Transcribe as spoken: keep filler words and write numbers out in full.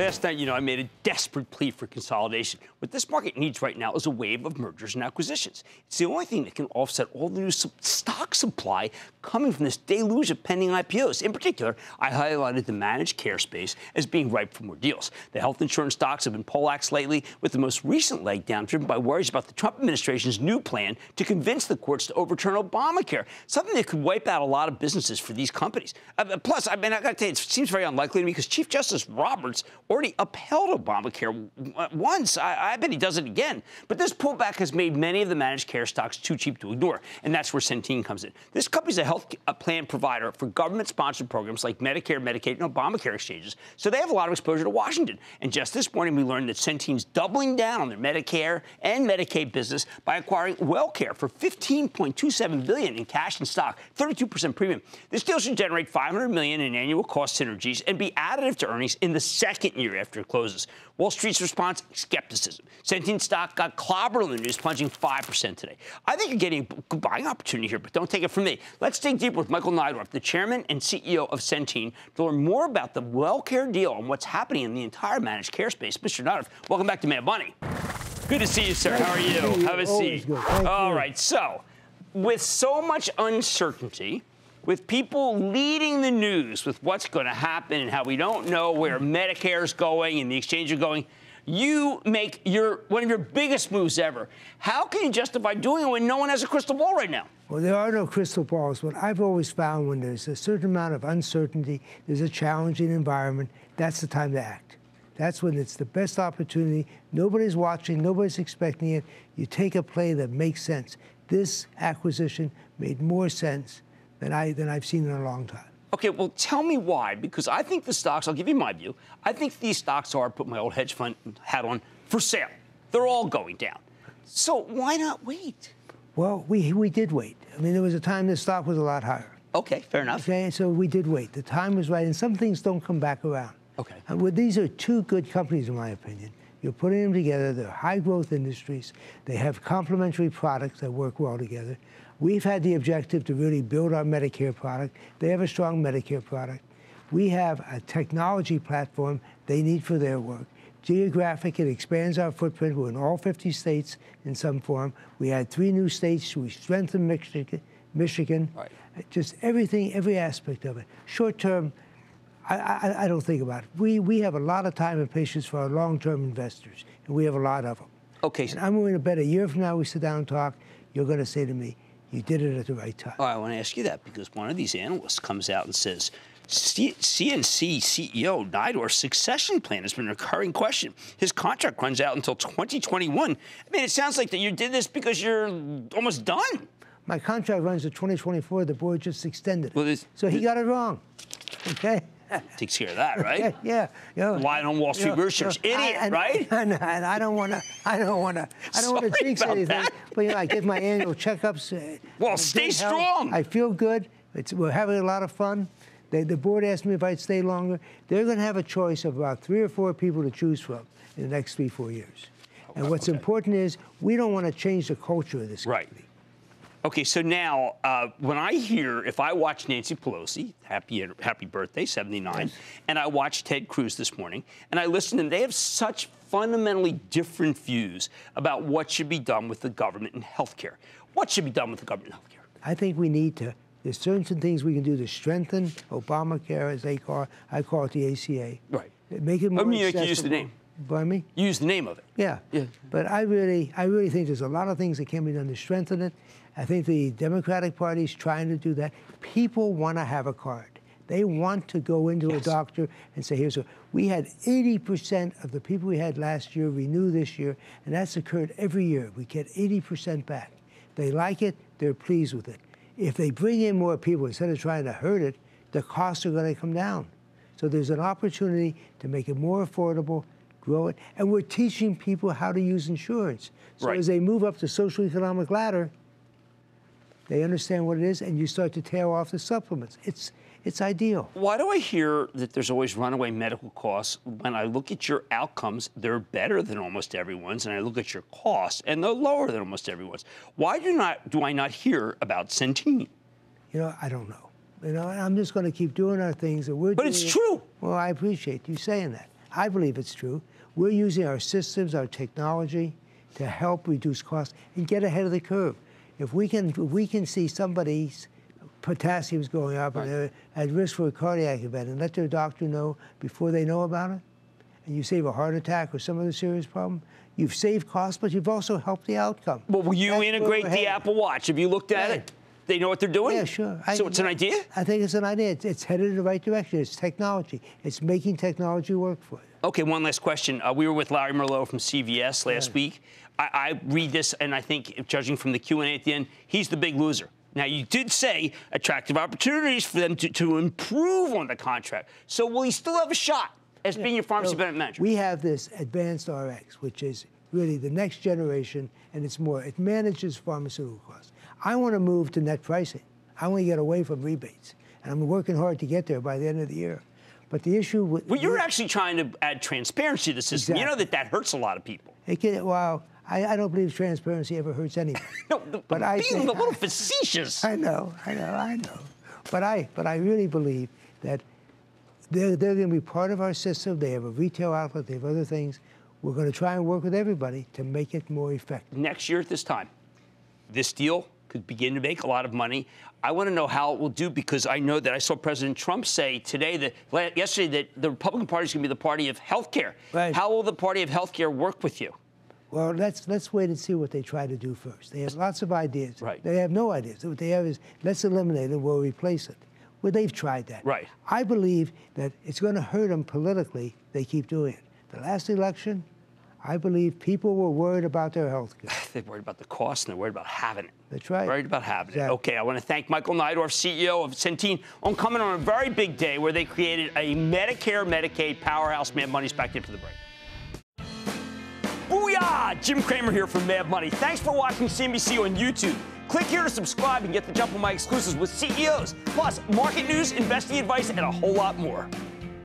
Last night, you know, I made a desperate plea for consolidation. What this market needs right now is a wave of mergers and acquisitions. It's the only thing that can offset all the new sub stock supply coming from this deluge of pending I P Os. In particular, I highlighted the managed care space as being ripe for more deals. The health insurance stocks have been poleaxed lately, with the most recent leg down driven by worries about the Trump administration's new plan to convince the courts to overturn Obamacare, something that could wipe out a lot of businesses for these companies. Uh, plus, I mean, I got to tell you, it seems very unlikely to me because Chief Justice Roberts already upheld Obamacare once. I, I bet he does it again. But this pullback has made many of the managed care stocks too cheap to ignore, and that's where Centene comes in. This company's a health plan provider for government-sponsored programs like Medicare, Medicaid, and Obamacare exchanges, so they have a lot of exposure to Washington. And just this morning, we learned that Centene's doubling down on their Medicare and Medicaid business by acquiring WellCare for fifteen point two seven billion dollars in cash and stock, thirty-two percent premium. This deal should generate five hundred million dollars in annual cost synergies and be additive to earnings in the second year after it closes. Wall Street's response, skepticism. Centene stock got clobbered in the news, plunging five percent today. I think you're getting a good buying opportunity here, but don't take it from me. Let's dig deeper with Michael Neidorff, the chairman and C E O of Centene, to learn more about the WellCare deal and what's happening in the entire managed care space. Mister Neidorff, welcome back to Mad Money. Good to see you, sir. How are you? Have a seat. All right, so with so much uncertainty, with people leading the news with what's going to happen and how we don't know where Medicare is going and the exchange is going, you make your one of your biggest moves ever. How can you justify doing it when no one has a crystal ball right now? Well, there are no crystal balls. What I've always found, when there's a certain amount of uncertainty, there's a challenging environment, that's the time to act. That's when it's the best opportunity. Nobody's watching. Nobody's expecting it. You take a play that makes sense. This acquisition made more sense than, I, than I've seen in a long time. Okay, well, tell me why, because I think the stocks, I'll give you my view, I think these stocks are, put my old hedge fund hat on, for sale. They're all going down. So why not wait? Well, we, we did wait. I mean, there was a time this stock was a lot higher. Okay, fair enough. Okay, so we did wait. The time was right, and some things don't come back around. Okay. And well, these are two good companies, in my opinion. You're putting them together. They're high-growth industries. They have complementary products that work well together. We've had the objective to really build our Medicare product. They have a strong Medicare product. We have a technology platform they need for their work. Geographic, it expands our footprint. We're in all fifty states in some form. We add three new states. We strengthen Michigan. Michigan. Right. Just everything, every aspect of it. Short-term, I, I, I don't think about it. We, we have a lot of time and patience for our long-term investors, and we have a lot of them. Okay. And I'm willing to bet a year from now we sit down and talk, you're going to say to me, you did it at the right time. All right, I want to ask you that, because one of these analysts comes out and says, C N C C E O Neidorff's succession plan has been a recurring question. His contract runs out until twenty twenty-one. I mean, it sounds like that you did this because you're almost done. My contract runs to twenty twenty-four. The board just extended it. Well, so he got it wrong, OK? Takes care of that, right? Yeah, yeah. Lying on Wall Street roosters, you know, idiot, I, and, right? And, and I don't want to. I don't want to. I don't want to jinx anything. That. But you know, I get my annual checkups. Uh, well, stay strong. Health. I feel good. It's, we're having a lot of fun. They, the board asked me if I'd stay longer. They're going to have a choice of about three or four people to choose from in the next three, four years. And what's okay. important is we don't want to change the culture of this company. Right. Okay, so now, uh, when I hear, if I watch Nancy Pelosi, happy happy birthday, seventy-nine, yes, and I watch Ted Cruz this morning, and I listen to them, they have such fundamentally different views about what should be done with the government and health care. What should be done with the government and health care? I think we need to, there's certain things we can do to strengthen Obamacare, as they call it, I call it the A C A. Right. Make it more I mean, accessible. You can use the name. By me? You use the name of it. Yeah. yeah. But I really, I really think there's a lot of things that can be done to strengthen it. I think the Democratic Party is trying to do that. People want to have a card. They want to go into yes. a doctor and say, here's what. We had eighty percent of the people we had last year renew this year, and that's occurred every year. We get eighty percent back. They like it. They're pleased with it. If they bring in more people, instead of trying to hurt it, the costs are going to come down. So there's an opportunity to make it more affordable, grow it. And we're teaching people how to use insurance. So right. as they move up the socioeconomic ladder, they understand what it is, and you start to tail off the supplements. It's, it's ideal. Why do I hear that there's always runaway medical costs? When I look at your outcomes, they're better than almost everyone's, and I look at your costs, and they're lower than almost everyone's. Why do not do I not hear about Centene? You know, I don't know. You know, I'm just going to keep doing our things that we're doing. But it's true. Well, I appreciate you saying that. I believe it's true. We're using our systems, our technology, to help reduce costs and get ahead of the curve. If we can, if we can see somebody's potassium's going up right. and they're at risk for a cardiac event, and let their doctor know before they know about it, and you save a heart attack or some other serious problem, you've saved costs, but you've also helped the outcome. Well, will you That's integrate the Apple Watch? Have you looked at yeah. it? They know what they're doing? Yeah, sure. So I, it's an idea? I think it's an idea. It's, it's headed in the right direction. It's technology. It's making technology work for you. Okay, one last question. Uh, we were with Larry Merlo from C V S last yeah. week. I, I read this, and I think, judging from the Q and A at the end, he's the big loser. Now, you did say attractive opportunities for them to, to improve on the contract. So will he still have a shot as yeah. being your pharmacy so benefit manager? We have this Advanced Rx, which is really the next generation, and it's more. It manages pharmaceutical costs. I want to move to net pricing. I want to get away from rebates. And I'm working hard to get there by the end of the year. But the issue with... Well, you're actually trying to add transparency to the system. Exactly. You know that that hurts a lot of people. It can, well, I, I don't believe transparency ever hurts anybody. No, the, but being I think, a little I, facetious. I know, I know, I know. But I, but I really believe that they're, they're going to be part of our system. They have a retail outlet. They have other things. We're going to try and work with everybody to make it more effective. Next year at this time, this deal could begin to make a lot of money. I want to know how it will do, because I know that I saw President Trump say today that yesterday that the Republican Party is going to be the party of health care. Right. How will the party of health care work with you? Well, let's let's wait and see what they try to do first. They have lots of ideas. Right. They have no ideas. What they have is let's eliminate it, we'll replace it. Well, they've tried that. Right. I believe that it's going to hurt them politically. They keep doing it. The last election, I believe people were worried about their health care. They're worried about the cost, and they're worried about having it. That's right. Worried about having exactly. it. Okay, I want to thank Michael Neidorff, C E O of Centene, on coming on a very big day where they created a Medicare, Medicaid powerhouse. Mad Money's back into the break. Booyah! Jim Cramer here from Mad Money. Thanks for watching C N B C on YouTube. Click here to subscribe and get the jump on my exclusives with C E Os, plus market news, investing advice, and a whole lot more.